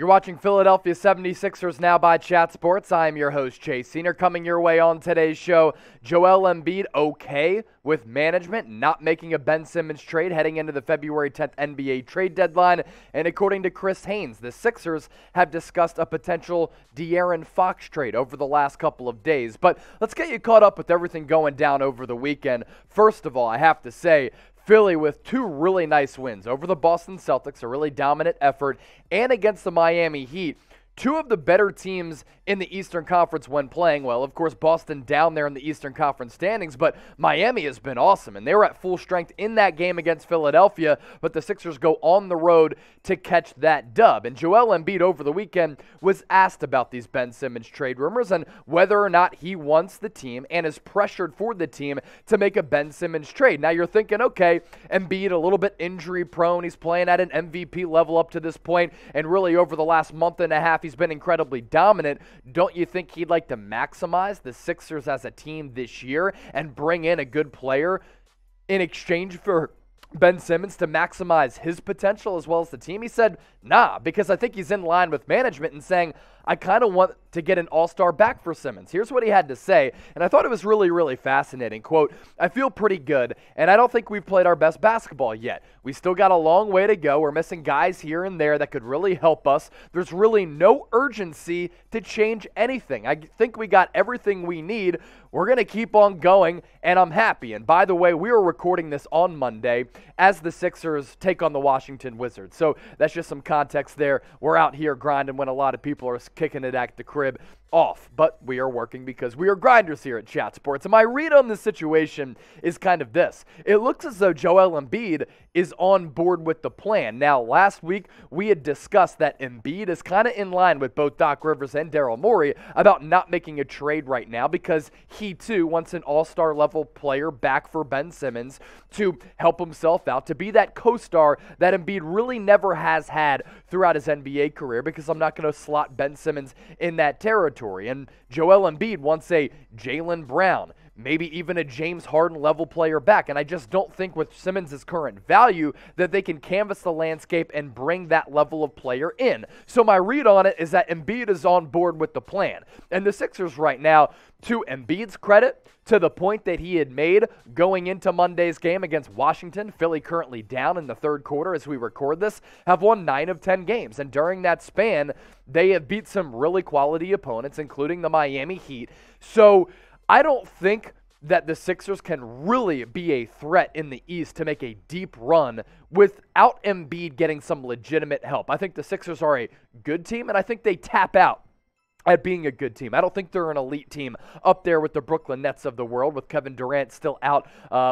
You're watching Philadelphia 76ers now by Chat Sports. I am your host, Chase Senior. Coming your way on today's show, Joel Embiid okay with management not making a Ben Simmons trade heading into the February 10th NBA trade deadline. And according to Chris Haynes, the Sixers have discussed a potential De'Aaron Fox trade over the last couple of days. But let's get you caught up with everything going down over the weekend. First of all, I have to say, Philly with two really nice wins over the Boston Celtics, a really dominant effort, and against the Miami Heat. Two of the better teams in the Eastern Conference when playing well. Of course, Boston down there in the Eastern Conference standings, but Miami has been awesome, and they were at full strength in that game against Philadelphia, but the Sixers go on the road to catch that dub. And Joel Embiid over the weekend was asked about these Ben Simmons trade rumors and whether or not he wants the team and is pressured for the team to make a Ben Simmons trade. Now you're thinking, okay, Embiid a little bit injury prone. He's playing at an MVP level up to this point, and really over the last month and a half, he's been incredibly dominant. Don't you think he'd like to maximize the Sixers as a team this year and bring in a good player in exchange for Ben Simmons to maximize his potential as well as the team? He said, nah, because I think he's in line with management and saying, I kind of want to get an all-star back for Simmons. Here's what he had to say, and I thought it was really, really fascinating. Quote, I feel pretty good, and I don't think we've played our best basketball yet. We still got a long way to go. We're missing guys here and there that could really help us. There's really no urgency to change anything. I think we got everything we need. We're going to keep on going, and I'm happy. And by the way, we are recording this on Monday as the Sixers take on the Washington Wizards. So that's just some context there. We're out here grinding when a lot of people are kicking it at the crib off, but we are working because we are grinders here at Chat Sports. And my read on this situation is kind of this. It looks as though Joel Embiid is on board with the plan. Now, last week, we had discussed that Embiid is kind of in line with both Doc Rivers and Daryl Morey about not making a trade right now because he, too, wants an all-star level player back for Ben Simmons to help himself out, to be that co-star that Embiid really never has had throughout his NBA career, because I'm not going to slot Ben Simmons in that territory. And Joel Embiid wants a Jaylen Brown, maybe even a James Harden level player back. And I just don't think with Simmons' current value that they can canvas the landscape and bring that level of player in. So my read on it is that Embiid is on board with the plan. And the Sixers right now, to Embiid's credit, to the point that he had made going into Monday's game against Washington, Philly currently down in the third quarter as we record this, have won 9 of 10 games. And during that span, they have beat some really quality opponents, including the Miami Heat. So I don't think that the Sixers can really be a threat in the East to make a deep run without Embiid getting some legitimate help. I think the Sixers are a good team, and I think they tap out at being a good team. I don't think they're an elite team up there with the Brooklyn Nets of the world, with Kevin Durant still out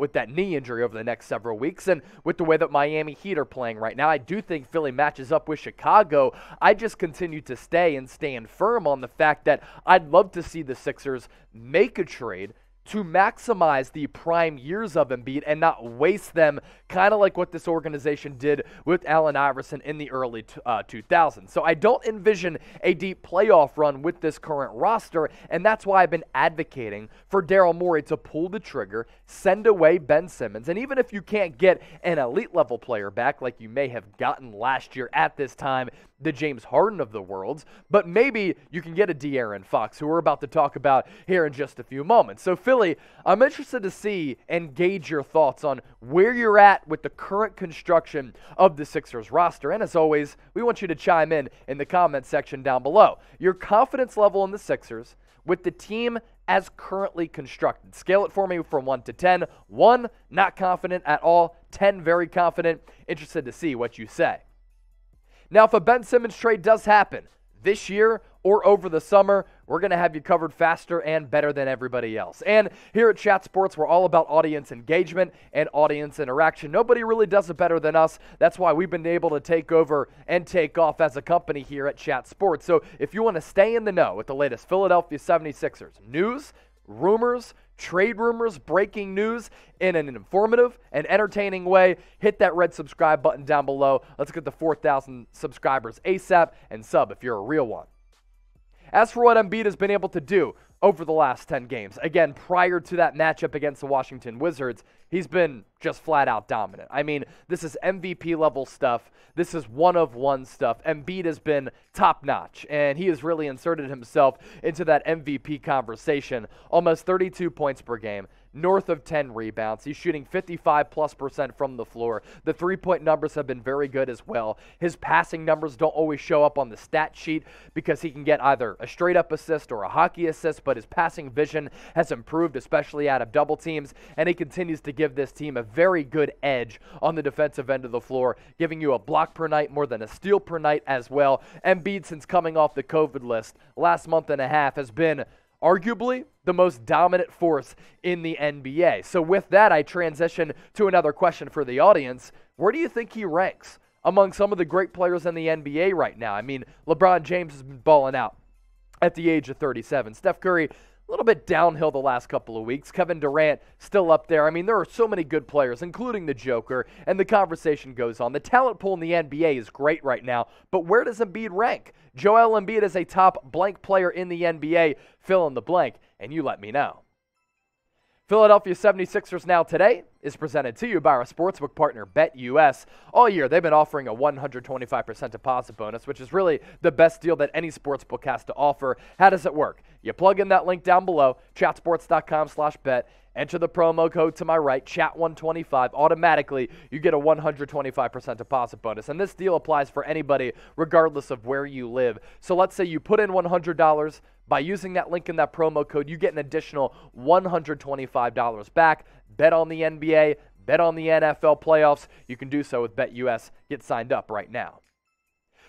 with that knee injury over the next several weeks. And with the way that Miami Heat are playing right now, I do think Philly matches up with Chicago. I just continue to stand firm on the fact that I'd love to see the Sixers make a trade to maximize the prime years of Embiid and not waste them, kind of like what this organization did with Allen Iverson in the early 2000s. So I don't envision a deep playoff run with this current roster, and that's why I've been advocating for Daryl Morey to pull the trigger, send away Ben Simmons, and even if you can't get an elite-level player back like you may have gotten last year at this time, the James Harden of the world, but maybe you can get a De'Aaron Fox, who we're about to talk about here in just a few moments. So Philly, I'm interested to see and gauge your thoughts on where you're at with the current construction of the Sixers roster. And as always, we want you to chime in the comment section down below. Your confidence level in the Sixers with the team as currently constructed. Scale it for me from 1 to 10. 1, not confident at all. 10, very confident. Interested to see what you say. Now, if a Ben Simmons trade does happen this year or over the summer, we're going to have you covered faster and better than everybody else. And here at Chat Sports, we're all about audience engagement and audience interaction. Nobody really does it better than us. That's why we've been able to take over and take off as a company here at Chat Sports. So if you want to stay in the know with the latest Philadelphia 76ers news, rumors, trade rumors, breaking news in an informative and entertaining way, hit that red subscribe button down below. Let's get the 4,000 subscribers ASAP, and sub if you're a real one. As for what Embiid has been able to do over the last 10 games. Again, prior to that matchup against the Washington Wizards, he's been just flat-out dominant. I mean, this is MVP-level stuff. This is one-of-one stuff. Embiid has been top-notch, and he has really inserted himself into that MVP conversation. Almost 32 points per game, north of 10 rebounds. He's shooting 55+% from the floor. The three-point numbers have been very good as well. His passing numbers don't always show up on the stat sheet because he can get either a straight-up assist or a hockey assist, but his passing vision has improved, especially out of double teams, and he continues to give this team a very good edge on the defensive end of the floor, giving you a block per night more than a steal per night as well. Embiid, since coming off the COVID list last month and a half, has been arguably the most dominant force in the NBA. So with that, I transition to another question for the audience. Where do you think he ranks among some of the great players in the NBA right now? I mean, LeBron James has been balling out at the age of 37. Steph Curry, a little bit downhill the last couple of weeks. Kevin Durant, still up there. I mean, there are so many good players, including the Joker, and the conversation goes on. The talent pool in the NBA is great right now, but where does Embiid rank? Joel Embiid is a top blank player in the NBA, fill in the blank, and you let me know. Philadelphia 76ers Now Today is presented to you by our sportsbook partner, BetUS. All year, they've been offering a 125% deposit bonus, which is really the best deal that any sportsbook has to offer. How does it work? You plug in that link down below, chatsports.com/bet. Enter the promo code to my right, chat125. Automatically, you get a 125% deposit bonus. And this deal applies for anybody, regardless of where you live. So let's say you put in $100. By using that link in that promo code, you get an additional $125 back. Bet on the NBA, bet on the NFL playoffs. You can do so with BetUS. Get signed up right now.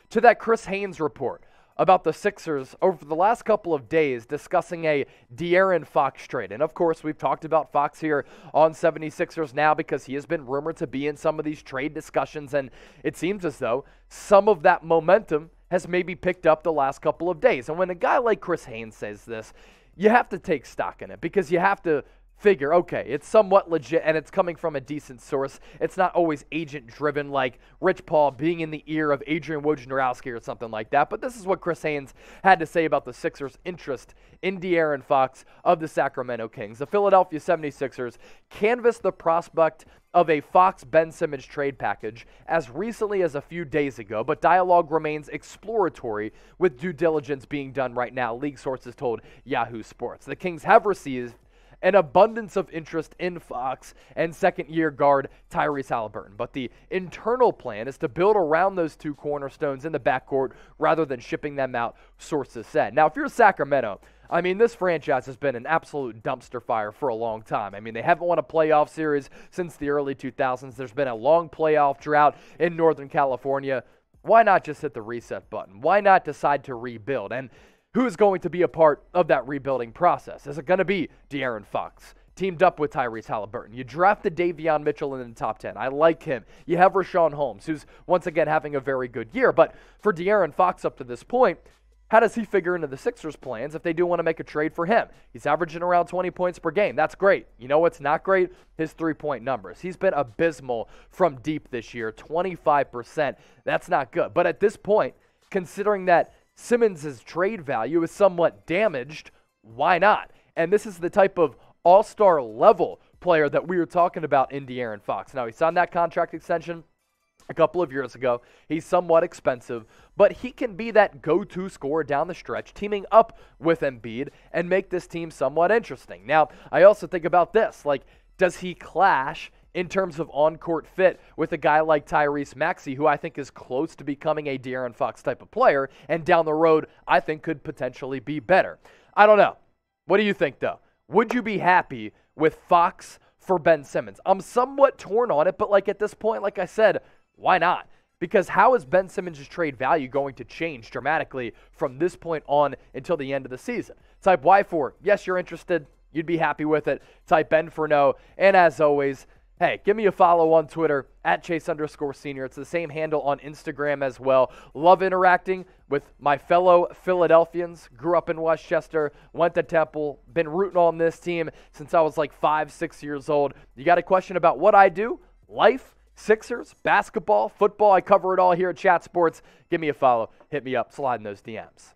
To that Chris Haynes report about the Sixers over the last couple of days discussing a De'Aaron Fox trade. And of course, we've talked about Fox here on 76ers Now because he has been rumored to be in some of these trade discussions, and it seems as though some of that momentum has maybe picked up the last couple of days. And when a guy like Chris Haynes says this, you have to take stock in it because you have to figure, okay, it's somewhat legit and it's coming from a decent source. It's not always agent-driven like Rich Paul being in the ear of Adrian Wojnarowski or something like that. But this is what Chris Haynes had to say about the Sixers' interest in De'Aaron Fox of the Sacramento Kings. The Philadelphia 76ers canvassed the prospect of a Fox-Ben Simmons trade package as recently as a few days ago, but dialogue remains exploratory with due diligence being done right now, league sources told Yahoo Sports. The Kings have received an abundance of interest in Fox and second-year guard Tyrese Halliburton. But the internal plan is to build around those two cornerstones in the backcourt rather than shipping them out, sources said. Now, if you're Sacramento, I mean, this franchise has been an absolute dumpster fire for a long time. I mean, they haven't won a playoff series since the early 2000s. There's been a long playoff drought in Northern California. Why not just hit the reset button? Why not decide to rebuild? And who is going to be a part of that rebuilding process? Is it going to be De'Aaron Fox teamed up with Tyrese Halliburton? You drafted Davion Mitchell in the top 10. I like him. You have Rashawn Holmes, who's once again having a very good year. But for De'Aaron Fox up to this point, how does he figure into the Sixers' plans if they do want to make a trade for him? He's averaging around 20 points per game. That's great. You know what's not great? His three-point numbers. He's been abysmal from deep this year, 25%. That's not good. But at this point, considering that Simmons' trade value is somewhat damaged, why not? And this is the type of all-star level player that we were talking about in De'Aaron Fox. Now, he signed that contract extension a couple of years ago. He's somewhat expensive, but he can be that go-to scorer down the stretch, teaming up with Embiid, and make this team somewhat interesting. Now, I also think about this. Like, does he clash in terms of on-court fit with a guy like Tyrese Maxey, who I think is close to becoming a De'Aaron Fox type of player, and down the road, I think could potentially be better? I don't know. What do you think, though? Would you be happy with Fox for Ben Simmons? I'm somewhat torn on it, but like at this point, like I said, why not? Because how is Ben Simmons' trade value going to change dramatically from this point on until the end of the season? Type Y for, yes, you're interested. You'd be happy with it. Type N for no. And as always, hey, give me a follow on Twitter, @Chase_Senior. It's the same handle on Instagram as well. Love interacting with my fellow Philadelphians. Grew up in Westchester, went to Temple, been rooting on this team since I was like 5, 6 years old. You got a question about what I do? Life, Sixers, basketball, football. I cover it all here at Chat Sports. Give me a follow. Hit me up. Slide in those DMs.